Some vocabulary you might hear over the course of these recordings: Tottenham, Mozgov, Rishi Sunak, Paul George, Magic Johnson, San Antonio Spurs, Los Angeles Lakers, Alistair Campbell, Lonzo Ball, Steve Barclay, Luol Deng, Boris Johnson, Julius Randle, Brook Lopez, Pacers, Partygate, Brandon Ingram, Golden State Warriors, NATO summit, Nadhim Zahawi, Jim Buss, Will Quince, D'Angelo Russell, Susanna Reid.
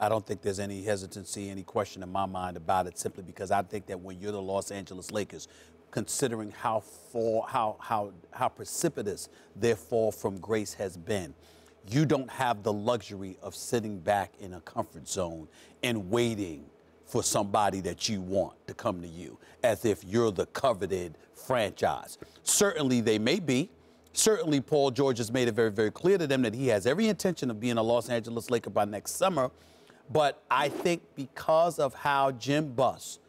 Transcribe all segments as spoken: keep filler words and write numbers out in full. I don't think there's any hesitancy, any question in my mind about it, simply because I think that when you're the Los Angeles Lakers, considering how fall, how how how precipitous their fall from grace has been, you don't have the luxury of sitting back in a comfort zone and waiting for somebody that you want to come to you, as if you're the coveted franchise. Certainly they may be. Certainly Paul George has made it very, very clear to them that he has every intention of being a Los Angeles Laker by next summer. But I think because of how Jim Buss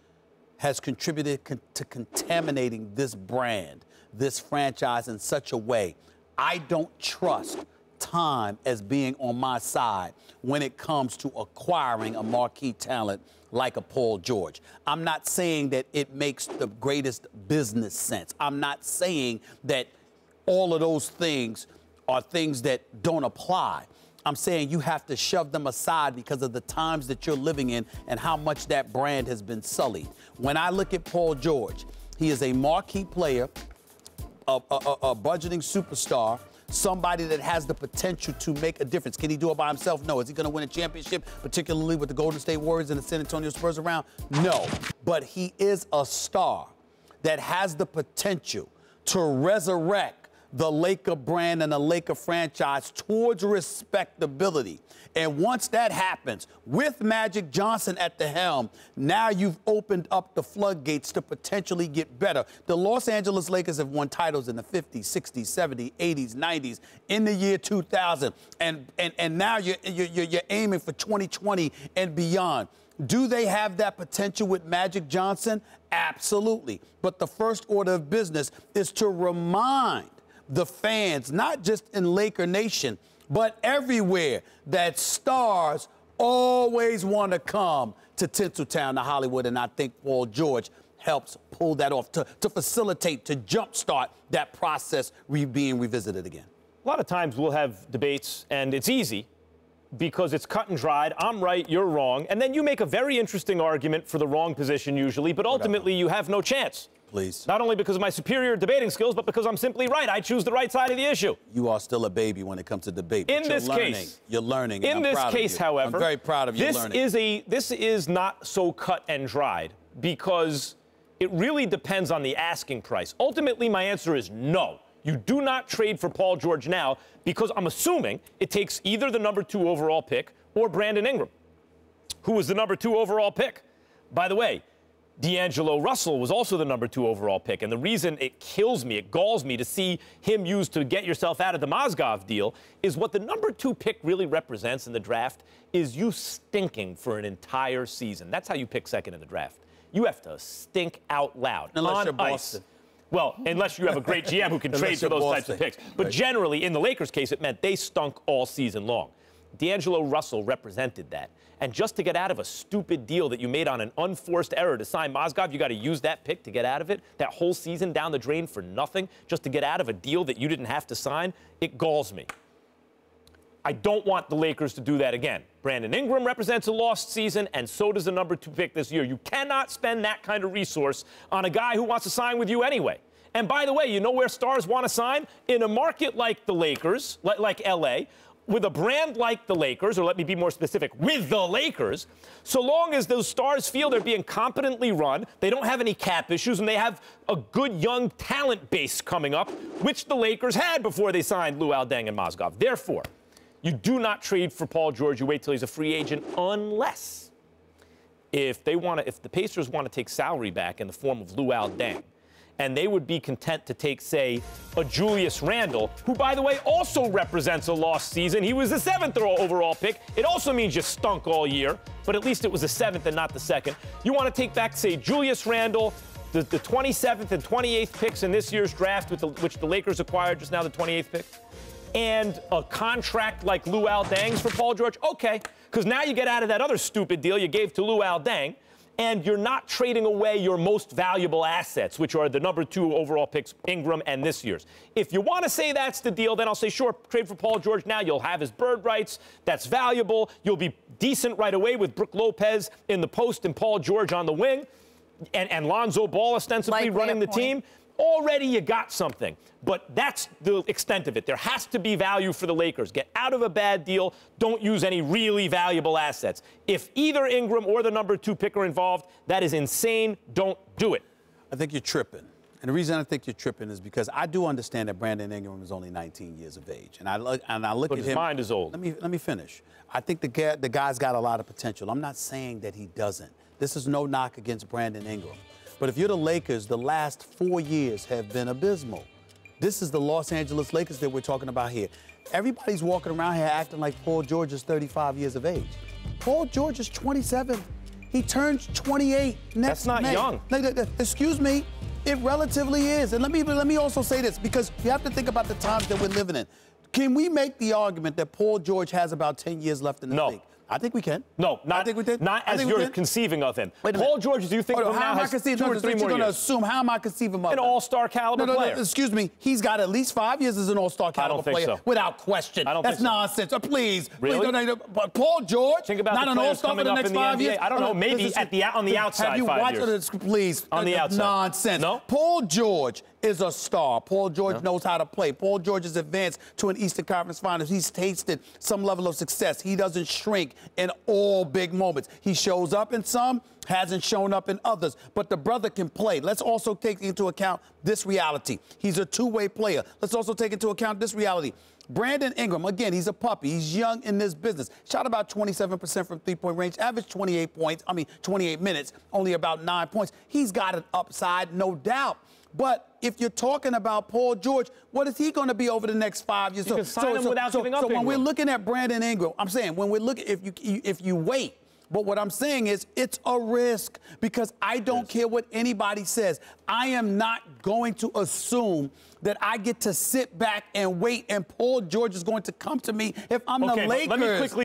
has contributed con- to contaminating this brand, this franchise in such a way, I don't trust time as being on my side when it comes to acquiring a marquee talent like a Paul George. I'm not saying that it makes the greatest business sense. I'm not saying that all of those things are things that don't apply. I'm saying you have to shove them aside because of the times that you're living in and how much that brand has been sullied. When I look at Paul George, he is a marquee player, a, a, a budgeting superstar, somebody that has the potential to make a difference. Can he do it by himself? No. Is he going to win a championship, particularly with the Golden State Warriors and the San Antonio Spurs around? No. But he is a star that has the potential to resurrect the Laker brand and the Laker franchise towards respectability. And once that happens, with Magic Johnson at the helm, now you've opened up the floodgates to potentially get better. The Los Angeles Lakers have won titles in the fifties, sixties, seventies, eighties, nineties, in the year two thousand. And, and, and now you're, you're, you're aiming for twenty twenty and beyond. Do they have that potential with Magic Johnson? Absolutely. But the first order of business is to remind the fans, not just in Laker Nation, but everywhere, that stars always want to come to Tinseltown, to Hollywood, and I think Paul George helps pull that off, to, to facilitate, to jumpstart that process re- being revisited again. A lot of times we'll have debates, and it's easy because it's cut and dried. I'm right, you're wrong, and then you make a very interesting argument for the wrong position usually, but ultimately you have no chance. Please. Not only because of my superior debating skills, but because I'm simply right. I choose the right side of the issue. You are still a baby when it comes to debate. In this case, you're learning. In this case, however, I'm very proud of you learning. This is a this is not so cut and dried because it really depends on the asking price. Ultimately, my answer is no. You do not trade for Paul George now because I'm assuming it takes either the number two overall pick or Brandon Ingram, who was the number two overall pick. By the way, D'Angelo Russell was also the number two overall pick. And the reason it kills me, it galls me to see him used to get yourself out of the Mozgov deal is what the number two pick really represents in the draft is you stinking for an entire season. That's how you pick second in the draft. You have to stink out loud. Unless you're Boston. Well, unless you have a great G M who can trade for those Boston. types of picks. But right. generally, in the Lakers' case, it meant they stunk all season long. D'Angelo Russell represented that. And just to get out of a stupid deal that you made on an unforced error to sign Mozgov, you got to use that pick to get out of it. That whole season down the drain for nothing, just to get out of a deal that you didn't have to sign, it galls me. I don't want the Lakers to do that again. Brandon Ingram represents a lost season, and so does the number two pick this year. You cannot spend that kind of resource on a guy who wants to sign with you anyway. And by the way, you know where stars want to sign? In a market like the Lakers, like L A, with a brand like the Lakers, or let me be more specific, with the Lakers, so long as those stars feel they're being competently run, they don't have any cap issues, and they have a good young talent base coming up, which the Lakers had before they signed Luol Deng and Mozgov. Therefore, you do not trade for Paul George. You wait till he's a free agent unless if they want to, if the Pacers want to take salary back in the form of Luol Deng, and they would be content to take, say, a Julius Randle, who, by the way, also represents a lost season. He was the seventh overall pick. It also means you stunk all year, but at least it was the seventh and not the second. You want to take back, say, Julius Randle, the, the twenty-seventh and twenty-eighth picks in this year's draft, with the, which the Lakers acquired just now, the twenty-eighth pick, and a contract like Luol Deng's for Paul George. Okay, because now you get out of that other stupid deal you gave to Luol Deng, and you're not trading away your most valuable assets, which are the number two overall picks, Ingram and this year's. If you want to say that's the deal, then I'll say, sure, trade for Paul George now. You'll have his bird rights. That's valuable. You'll be decent right away with Brook Lopez in the post and Paul George on the wing, and, and Lonzo Ball ostensibly running the team. already you got something. But that's the extent of it. There has to be value for the Lakers. Get out of a bad deal. Don't use any really valuable assets. If either Ingram or the number two pick are involved, that is insane. Don't do it. I think you're tripping. And the reason I think you're tripping is because I do understand that Brandon Ingram is only nineteen years of age. And I look, and I look at him. But his mind is old. Let me, let me finish. I think the, guy, the guy's got a lot of potential. I'm not saying that he doesn't. This is no knock against Brandon Ingram. But if you're the Lakers, the last four years have been abysmal. This is the Los Angeles Lakers that we're talking about here. Everybody's walking around here acting like Paul George is thirty-five years of age. Paul George is twenty-seven. He turns twenty-eight next May. That's not young. Excuse me. It relatively is. And let me, let me also say this, because you have to think about the times that we're living in. Can we make the argument that Paul George has about ten years left in the league? No. I think we can. No, not, I think we did. Not as you're conceiving of him. Paul George, do you think of him now as two or three more years? You're going to assume, how am I conceiving of him? An all-star caliber player. No, no, no, excuse me. He's got at least five years as an all-star caliber player. I don't think so. Without question. I don't think so. That's nonsense. Oh, please. Really? Please, no, no, no. Paul George, think about not an all-star for the next five years? I don't know. Maybe at the on the outside five years. Have you watched this? Please. On the outside. Nonsense. No? Paul George is a star. Paul George huh? knows how to play. Paul George has advanced to an Eastern Conference Finals. He's tasted some level of success. He doesn't shrink in all big moments. He shows up in some, hasn't shown up in others. But the brother can play. Let's also take into account this reality. He's a two-way player. Let's also take into account this reality. Brandon Ingram, again, he's a puppy. He's young in this business. Shot about twenty-seven percent from three-point range, averaged twenty-eight points. I mean, twenty-eight minutes, only about nine points. He's got an upside, no doubt. But if you're talking about Paul George, what is he going to be over the next five years? You can sign him without giving up. So when we're looking at Brandon Ingram, I'm saying when we're looking, if you if you wait. But what I'm saying is it's a risk, because I don't yes. care what anybody says. I am not going to assume that I get to sit back and wait and Paul George is going to come to me if I'm okay, the Lakers. Let me quickly